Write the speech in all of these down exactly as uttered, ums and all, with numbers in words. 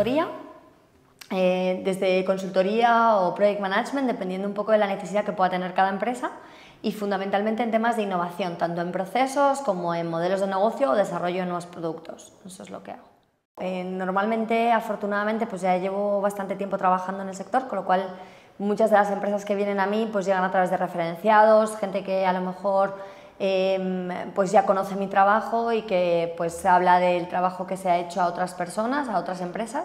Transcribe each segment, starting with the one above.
consultoría, eh, desde consultoría o project management, dependiendo un poco de la necesidad que pueda tener cada empresa, y fundamentalmente en temas de innovación, tanto en procesos como en modelos de negocio o desarrollo de nuevos productos. Eso es lo que hago. Eh, normalmente, afortunadamente, pues ya llevo bastante tiempo trabajando en el sector, con lo cual muchas de las empresas que vienen a mí pues llegan a través de referenciados, gente que a lo mejor eh, pues ya conoce mi trabajo y que pues habla del trabajo que se ha hecho a otras personas, a otras empresas.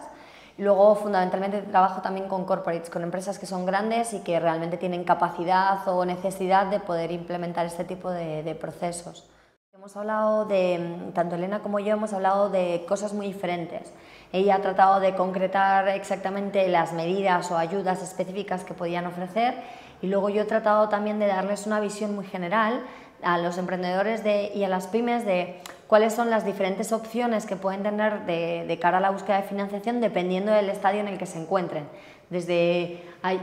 Luego, fundamentalmente, trabajo también con corporates, con empresas que son grandes y que realmente tienen capacidad o necesidad de poder implementar este tipo de, de procesos. Hemos hablado de, tanto Elena como yo, hemos hablado de cosas muy diferentes. Ella ha tratado de concretar exactamente las medidas o ayudas específicas que podían ofrecer, y luego yo he tratado también de darles una visión muy general a los emprendedores de, y a las pymes de cuáles son las diferentes opciones que pueden tener de, de cara a la búsqueda de financiación dependiendo del estadio en el que se encuentren. Desde hay,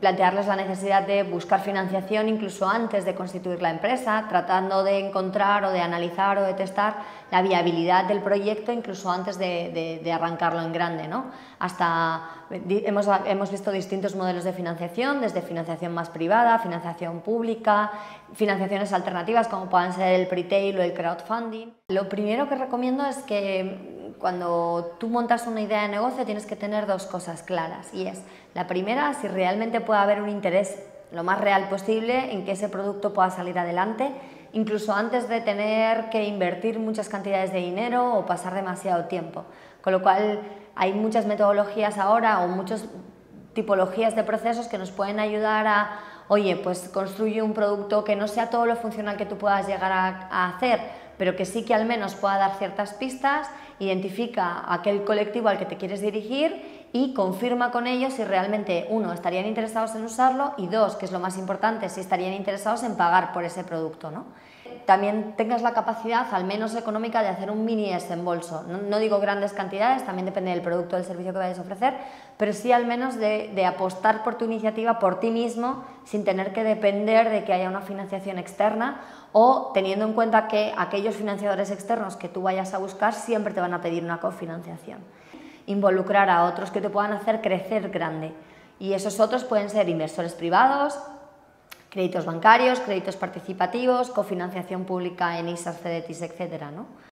plantearles la necesidad de buscar financiación incluso antes de constituir la empresa, tratando de encontrar o de analizar o de testar la viabilidad del proyecto incluso antes de, de, de arrancarlo en grande, ¿no? Hasta, hemos, hemos visto distintos modelos de financiación, desde financiación más privada, financiación pública, financiaciones alternativas como puedan ser el pre-tail o el crowdfunding. Lo primero que recomiendo es que cuando tú montas una idea de negocio tienes que tener dos cosas claras, y es la primera, si realmente puede haber un interés lo más real posible en que ese producto pueda salir adelante, incluso antes de tener que invertir muchas cantidades de dinero o pasar demasiado tiempo. Con lo cual hay muchas metodologías ahora o muchas tipologías de procesos que nos pueden ayudar a, oye, pues construye un producto que no sea todo lo funcional que tú puedas llegar a, a hacer, pero que sí que al menos pueda dar ciertas pistas, identifica aquel colectivo al que te quieres dirigir y confirma con ellos si realmente, uno, estarían interesados en usarlo y dos, que es lo más importante, si estarían interesados en pagar por ese producto, ¿no? También tengas la capacidad, al menos económica, de hacer un mini desembolso. No, no digo grandes cantidades, también depende del producto o del servicio que vayas a ofrecer, pero sí al menos de, de apostar por tu iniciativa, por ti mismo, sin tener que depender de que haya una financiación externa, o teniendo en cuenta que aquellos financiadores externos que tú vayas a buscar siempre te van a pedir una cofinanciación. Involucrar a otros que te puedan hacer crecer grande. Y esos otros pueden ser inversores privados, créditos bancarios, créditos participativos, cofinanciación pública en I S A, C D T I s, etcétera, ¿no?